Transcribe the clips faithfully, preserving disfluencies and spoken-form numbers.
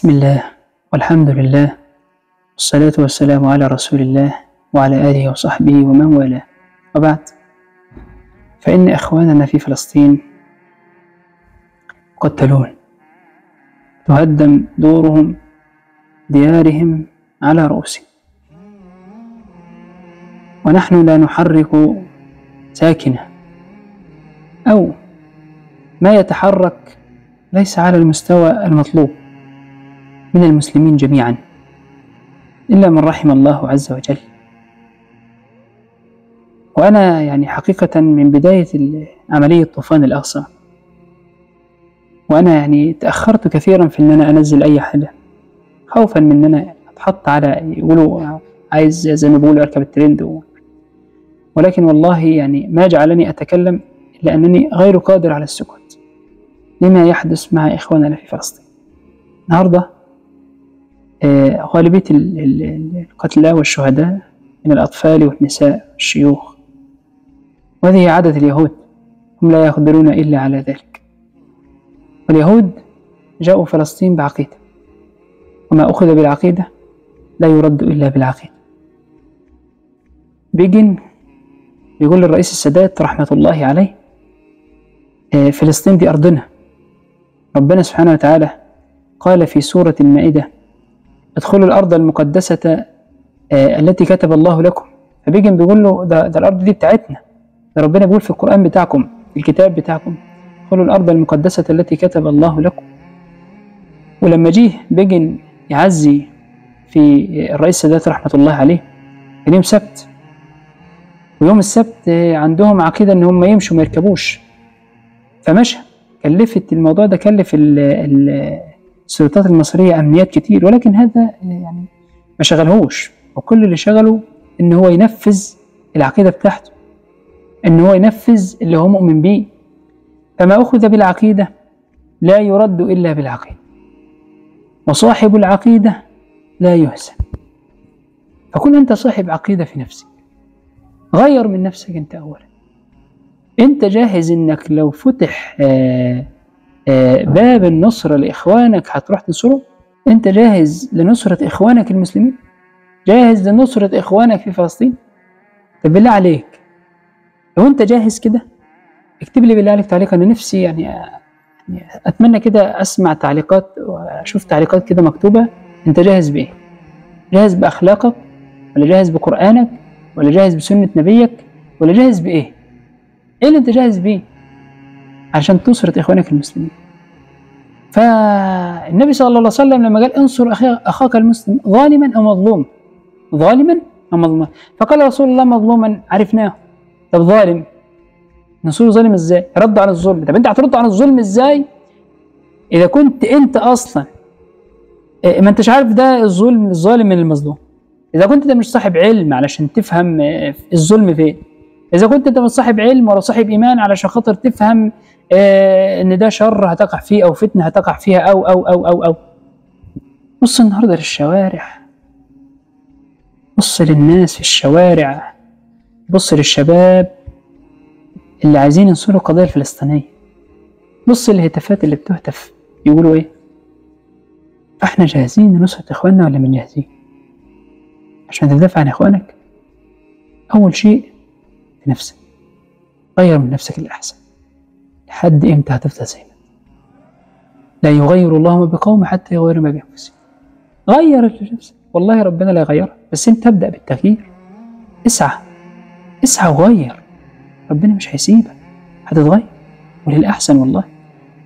بسم الله والحمد لله والصلاة والسلام على رسول الله وعلى آله وصحبه ومن والاه، وبعد، فإن إخواننا في فلسطين يقتلون، تهدم دورهم، ديارهم على رؤوسهم، ونحن لا نحرك ساكنة، أو ما يتحرك ليس على المستوى المطلوب من المسلمين جميعا إلا من رحم الله عز وجل. وأنا يعني حقيقة من بداية عملية طوفان الأقصى وأنا يعني تأخرت كثيرا في أن أنا أنزل أي حاجة، خوفا من أن أنا أتحط على يقولوا عايز زي ما بيقولوا أركب الترند، ولكن والله يعني ما جعلني أتكلم إلا أنني غير قادر على السكوت لما يحدث مع إخواننا في فلسطين. النهاردة غالبية القتلى والشهداء من الأطفال والنساء والشيوخ، وهذه عادة اليهود، هم لا يقدرون إلا على ذلك. واليهود جاءوا فلسطين بعقيدة، وما أخذ بالعقيدة لا يرد إلا بالعقيدة. بيجن بيقول للرئيس السادات رحمة الله عليه: فلسطين دي أرضنا. ربنا سبحانه وتعالى قال في سورة المائدة: ادخلوا الأرض المقدسة التي كتب الله لكم. فبيجن بيقول له ده, ده الأرض دي بتاعتنا، ده ربنا بيقول في القرآن بتاعكم، في الكتاب بتاعكم: ادخلوا الأرض المقدسة التي كتب الله لكم. ولما جيه بيجن يعزي في الرئيس السادات رحمة الله عليه كان يوم سبت، ويوم السبت عندهم عقيدة إن هم يمشوا ما يركبوش، فمشى كلفت الموضوع ده كلف السلطات المصرية أمنيات كتير، ولكن هذا يعني ما شغلهوش، وكل اللي شغله إن هو ينفذ العقيدة بتاعته، إن هو ينفذ اللي هو مؤمن بيه. فما أخذ بالعقيدة لا يرد إلا بالعقيدة، وصاحب العقيدة لا يهزم. فكن أنت صاحب عقيدة في نفسك، غير من نفسك أنت أولا. أنت جاهز إنك لو فتح آآ آآ باب النصرة لإخوانك هتروح تنصره؟ أنت جاهز لنصرة إخوانك المسلمين؟ جاهز لنصرة إخوانك في فلسطين؟ طب بالله عليك، لو أنت جاهز كده اكتب لي بالله عليك تعليق. أنا نفسي يعني أتمنى كده أسمع تعليقات وأشوف تعليقات كده مكتوبة: أنت جاهز بإيه؟ جاهز بأخلاقك؟ ولا جاهز بقرآنك؟ ولا جاهز بسنة نبيك؟ ولا جاهز بإيه؟ إيه اللي أنت جاهز بيه عشان تنصر إخوانك المسلمين؟ فالنبي صلى الله عليه وسلم لما قال: انصر أخاك المسلم ظالما أو مظلوما، ظالما أو مظلوما، فقال رسول الله: مظلوما عرفناه. طب ظالم نصير ظالم إزاي؟ رد عن الظلم. طب أنت هترد عن الظلم إزاي إذا كنت أنت أصلا ما أنتش عارف ده الظلم، الظالم من المظلوم؟ إذا كنت أنت مش صاحب علم علشان تفهم الظلم فين، إذا كنت أنت مش صاحب علم ولا صاحب إيمان علشان خاطر تفهم آه إن ده شر هتقع فيه أو فتنة هتقع فيها أو أو أو أو أو بص النهارده للشوارع، بص للناس في الشوارع، بص للشباب اللي عايزين ينصروا القضية الفلسطينية، بص للهتافات اللي بتهتف يقولوا إيه. فإحنا جاهزين لنصرة إخواننا ولا مش جاهزين؟ عشان تدافع عن إخوانك أول شيء في نفسك، غير من نفسك الأحسن. لحد إمتى هتفضل زي ما أنت؟ لا يغير الله ما بقوم حتى يغيروا ما بأنفسهم. غير نفسك، والله ربنا لا يغيرها، بس أنت ابدأ بالتغيير. اسعى اسعى وغير، ربنا مش هيسيبك، هتتغير وللأحسن والله.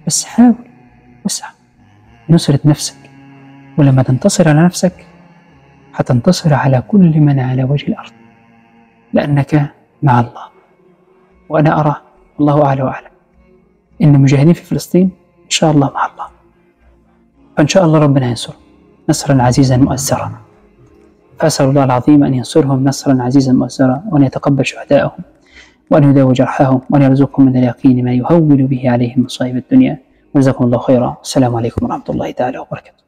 بس حاول واسعى لنصرة نفسك، ولما تنتصر على نفسك هتنتصر على كل من على وجه الأرض، لأنك مع الله. وأنا أرى، الله أعلى وأعلم، إن المجاهدين في فلسطين إن شاء الله مع الله، فإن شاء الله ربنا ينصر نصرا عزيزا مؤثرا. فأسأل الله العظيم أن ينصرهم نصرا عزيزا مؤثرا، وأن يتقبل شهداءهم، وأن يداوي جرحاهم، وأن يرزقهم من اليقين ما يهون به عليهم مصائب الدنيا. وجزاكم الله خيرا. السلام عليكم ورحمة الله تعالى وبركاته.